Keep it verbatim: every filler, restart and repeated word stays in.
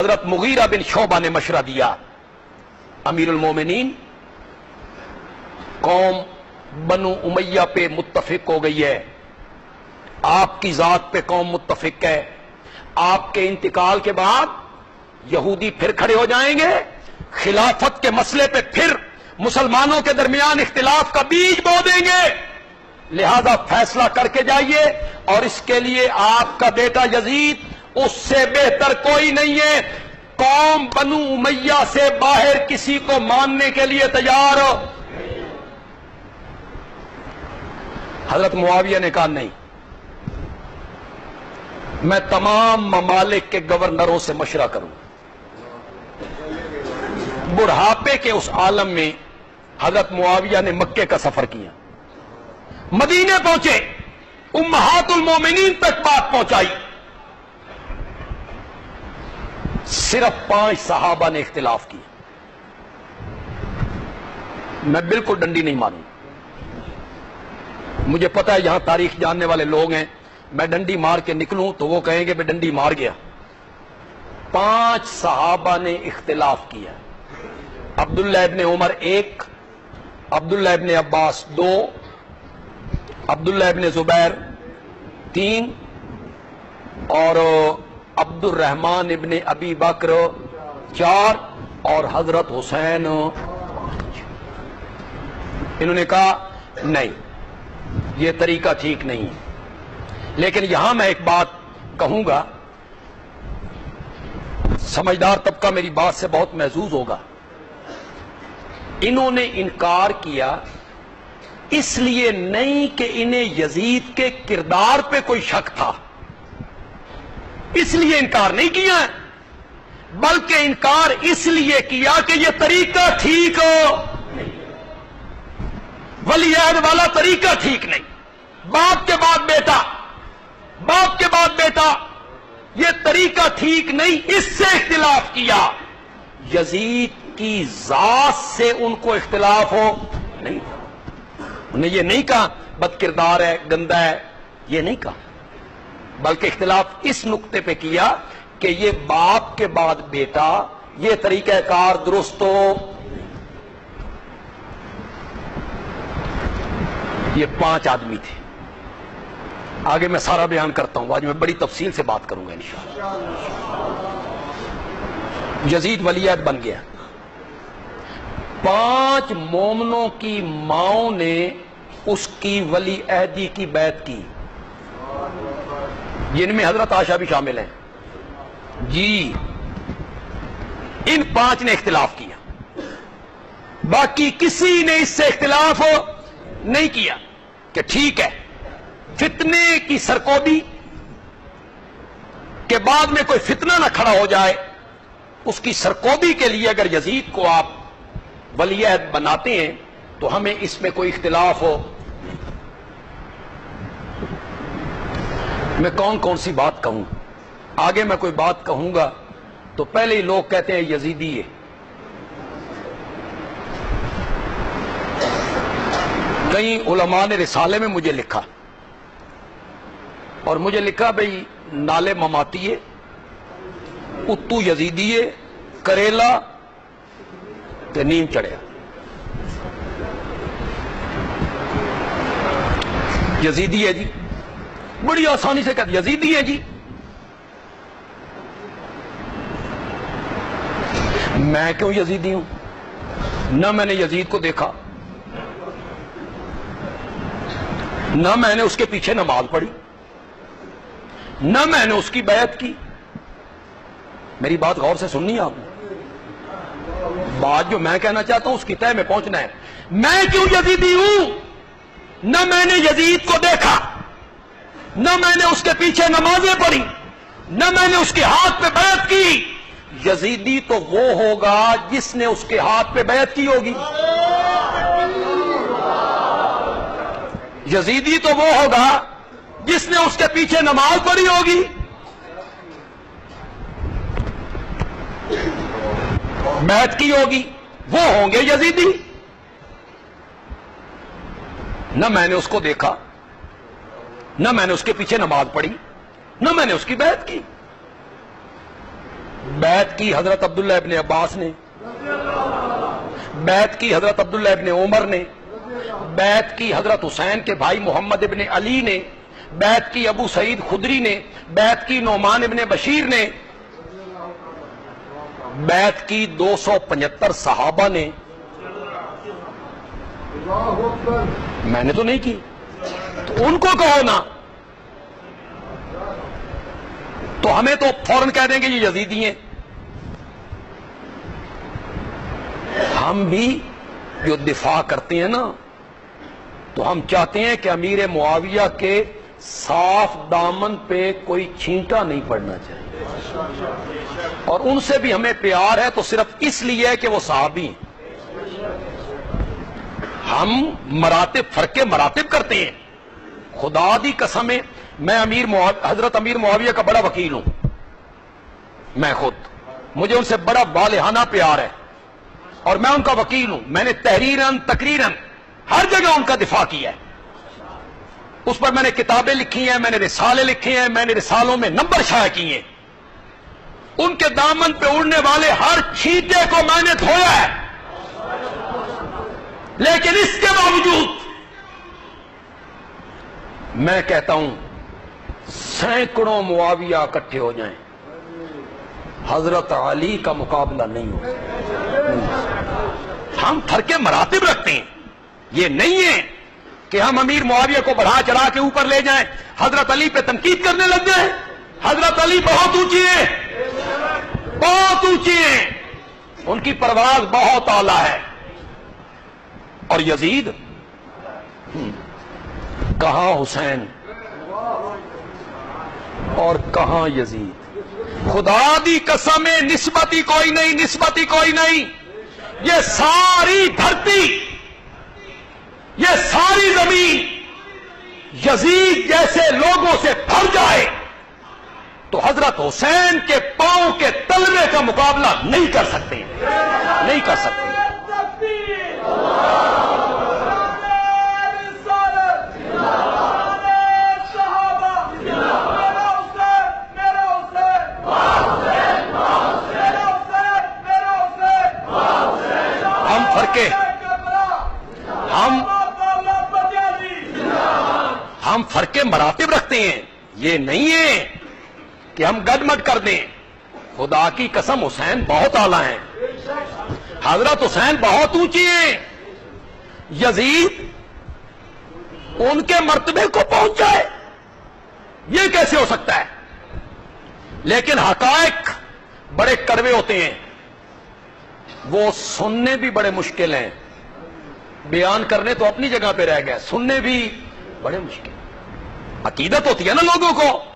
हज़रत मुगीरा बिन शोबा ने मशवरा दिया। अमीरुल मोमिनीन, कौम बनु उम्या पे मुत्तफिक हो गई है, आपकी जात पे कौम मुत्तफिक है, आपके इंतकाल के बाद यहूदी फिर खड़े हो जाएंगे, खिलाफत के मसले पे फिर मुसलमानों के दरमियान इख्तिलाफ का बीज बो देंगे, लिहाजा फैसला करके जाइए और इसके लिए आपका बेटा यजीद उससे बेहतर कोई नहीं है। कौम बनु उमैया से बाहर किसी को मानने के लिए तैयार हो। हजरत मुआविया ने कहा नहीं, मैं तमाम ममालिक के गवर्नरों से मशवरा करूं। बुढ़ापे के उस आलम में हजरत मुआविया ने मक्के का सफर किया, मदीने पहुंचे, उम्माहतुल मोमिनीन तक बात पहुंचाई। सिर्फ पांच सहाबा ने इख्तिलाफ किया। मैं बिल्कुल डंडी नहीं मारूंगा, मुझे पता है यहां तारीख जानने वाले लोग हैं, मैं डंडी मार के निकलूं तो वो कहेंगे मैं डंडी मार गया। पांच सहाबा ने इख्तिलाफ किया। अब्दुल्लाह इब्ने उमर एक, अब्दुल्लाह इब्ने अब्बास दो, अब्दुल्लाह इब्ने जुबैर तीन और अब्दुर्रहमान इब्ने अबी बकर चार और हजरत हुसैन। इन्होंने कहा नहीं, ये तरीका ठीक नहीं है। लेकिन यहां मैं एक बात कहूंगा, समझदार तबका मेरी बात से बहुत महसूस होगा। इन्होंने इनकार किया इसलिए नहीं कि इन्हें यजीद के किरदार पे कोई शक था, इसलिए इनकार नहीं किया, बल्कि इनकार इसलिए किया कि यह तरीका ठीक हो, वलियाद वाला तरीका ठीक नहीं, बाप के बाद बेटा, बाप के बाद बेटा, यह तरीका ठीक नहीं, इससे इख्तिलाफ किया। यजीद की जात से उनको इख्तिलाफ हो नहीं, उन्हें यह नहीं कहा बदकिरदार है, गंदा है, यह नहीं कहा, बल्कि इख्तिलाफ इस नुक्ते पे किया कि ये बाप के बाद बेटा, ये तरीकाकार दुरुस्त हो। ये पांच आदमी थे। आगे मैं सारा बयान करता हूं, आज मैं बड़ी तफसील से बात करूंगा इंशाअल्लाह। यजीद वलियत बन गया। पांच मोमनों की माओं ने उसकी वली अहदी की बैत की, जिनमें हजरत आशा भी शामिल हैं जी। इन पांच ने इख्तिलाफ किया, बाकी किसी ने इससे इख्तिलाफ नहीं किया कि ठीक है। फितने की सरकोबी के बाद में कोई फितना ना खड़ा हो जाए, उसकी सरकोबी के लिए अगर यजीद को आप वलीयत बनाते हैं तो हमें इसमें कोई इख्तिलाफ हो। मैं कौन कौन सी बात कहूं, आगे मैं कोई बात कहूंगा तो पहले ही लोग कहते हैं यजीदी है। कई उलमा ने रिसाले में मुझे लिखा और मुझे लिखा भाई नाले ममातीये, उत्तू यजीदीये, करेला ते नीम चढ़या। यजीदी है जी, बड़ी आसानी से कहते यजीदी है जी। मैं क्यों यजीदी हूं? ना मैंने यजीद को देखा, ना मैंने उसके पीछे नमाज पढ़ी, ना मैंने उसकी बैत की। मेरी बात गौर से सुननी है आपने, बात जो मैं कहना चाहता हूं उसकी तय में पहुंचना है। मैं क्यों यजीदी हूं? ना मैंने यजीद को देखा, न मैंने उसके पीछे नमाजें पढ़ी, न मैंने उसके हाथ पे बैत की। यजीदी तो वो होगा जिसने उसके हाथ पे बैत की होगी, यजीदी तो वो होगा जिसने उसके पीछे नमाज पढ़ी होगी। बैत की होगी, वो होंगे यजीदी। न मैंने उसको देखा, न मैंने उसके पीछे नमाज पढ़ी, न मैंने उसकी बैत की। बैत की हजरत अब्दुल्लाह इब्ने अब्बास ने, बैत की हजरत अब्दुल्लाह इब्ने उमर ने, बैत की हजरत हुसैन के भाई मोहम्मद इबन अली ने, बैत की अबू सईद खुदरी ने, बैत की नौमान इबन बशीर ने, बैत की दो सौ पचहत्तर सहाबा ने। मैंने तो नहीं की, तो उनको कहो ना, तो हमें तो फौरन कह देंगे ये यजीदी हैं। हम भी जो दिफा करते हैं ना, तो हम चाहते हैं कि अमीर मुआविया के साफ दामन पे कोई छींटा नहीं पड़ना चाहिए, और उनसे भी हमें प्यार है तो सिर्फ इसलिए है कि वो साहबी हैं। हम मरातिब फर्के मरातिब करते हैं। खुदा दी कसम है, मैं अमीर हजरत अमीर मुआविया का बड़ा वकील हूं। मैं खुद, मुझे उनसे बड़ा बालिहाना प्यार है और मैं उनका वकील हूं। मैंने तहरीरन तकरीरन हर जगह उनका दिफा किया है। उस पर मैंने किताबें लिखी हैं, मैंने रिसाले लिखे हैं, मैंने रिसालों में नंबर शाया किए हैं। उनके दामन पे उड़ने वाले हर छींटे को मैंने धोया है। लेकिन इसके बावजूद मैं कहता हूं सैकड़ों मुआविया इकट्ठे हो जाएं, हजरत अली का मुकाबला नहीं होता। हम फर्के मरातिब रखते हैं। ये नहीं है कि हम अमीर मुआविया को बढ़ा चढ़ा के ऊपर ले जाएं, हजरत अली पे तनकीद करने लग जाएं। हजरत अली बहुत ऊंची है, बहुत ऊंची है, उनकी परवाज बहुत आला है। और यजीद, कहां हुसैन और कहां यजीद। खुदा दी कसम है, निस्बती कोई नहीं, निस्बती कोई नहीं। ये सारी धरती, ये सारी जमीन यजीद जैसे लोगों से भर जाए तो हजरत हुसैन के पांव के तलवे का मुकाबला नहीं कर सकते, नहीं कर सकते। हम फरके, हम हम फर्के मरातिब रखते हैं। ये नहीं है कि हम गड़मड़ कर दें। खुदा की कसम, हुसैन बहुत आला हैं, हजरत हुसैन बहुत ऊंची हैं। यजीद उनके मर्तबे को पहुंच जाए, ये कैसे हो सकता है? लेकिन हकायक बड़े कड़वे होते हैं, वो सुनने भी बड़े मुश्किल हैं। बयान करने तो अपनी जगह पे रह गए, सुनने भी बड़े मुश्किल। अकीदत होती है ना लोगों को।